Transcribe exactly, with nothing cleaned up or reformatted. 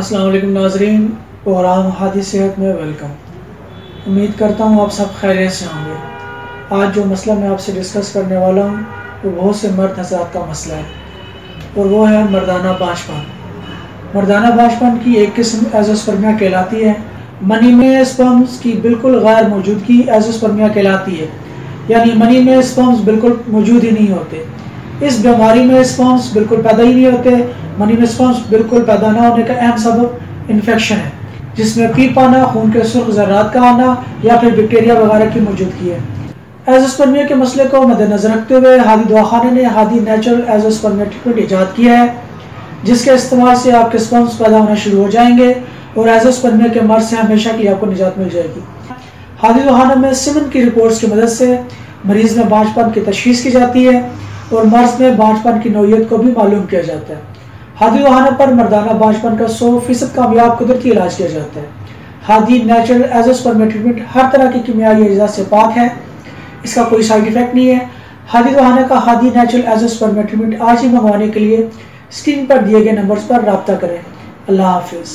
अस्सलाम वालेकुम नाजरीन, प्रोग्राम हादी सेहत में वेलकम। उम्मीद करता हूँ आप सब खैरियत से होंगे। आज जो मसला मैं आपसे डिस्कस करने वाला हूँ वो बहुत से मर्द हजरात का मसला है और वो है मर्दाना बांझपन। मर्दाना बांझपन की एक किस्म एज़ोस्पर्मिया कहलाती है। मनी में स्पर्म्स की बिल्कुल गैर मौजूदगी एज़ोस्पर्मिया कहलाती है, यानी मनी में स्पर्म्स बिल्कुल मौजूद ही नहीं होते। इस बीमारी में स्पर्म्स बिल्कुल पैदा ही नहीं होते। मनी में स्पर्म्स बिल्कुल पैदा ना होने का अहम सबब इन्फेक्शन है, जिसमें पीप आना, खून के सुर्ख ज़र्रात का आना या फिर बैक्टीरिया वगैरह की मौजूदगी है। एज़ोस्पर्मिया के मसले को मद्देनज़र रखते हुए हादी दवाखाना ने हादी नेचुरल एज़ोस्पर्मिया ट्रीटमेंट ईजाद किया है, जिसके इस्तेमाल से आपके स्पर्म्स पैदा होना शुरू हो जाएंगे और एज़ोस्पर्मिया के मर्ज से हमेशा की आपको निजात मिल जाएगी। हादी दवाखाना में सिमन की रिपोर्ट्स की मदद से मरीज़ में बांझपन की तशख़ीस की जाती है और मर्ज में बांझपन की नौयत को भी मालूम किया जाता है। हादी दवाखाना पर मर्दाना बांझपन का सौ फीसद कामयाब कुदरती इलाज किया जाता है। हादी नेचुरल एज़ोस्पर्मिया ट्रीटमेंट हर तरह की कीमियाई अज्जा से पाक है, इसका कोई साइड इफेक्ट नहीं है। हादी दवाखाना का हादी नेचुरल एज़ोस्पर्मिया ट्रीटमेंट आज ही मंगवाने के लिए स्क्रीन पर दिए गए नंबर्स पर राब्ता करें। अल्लाह हाफिज़।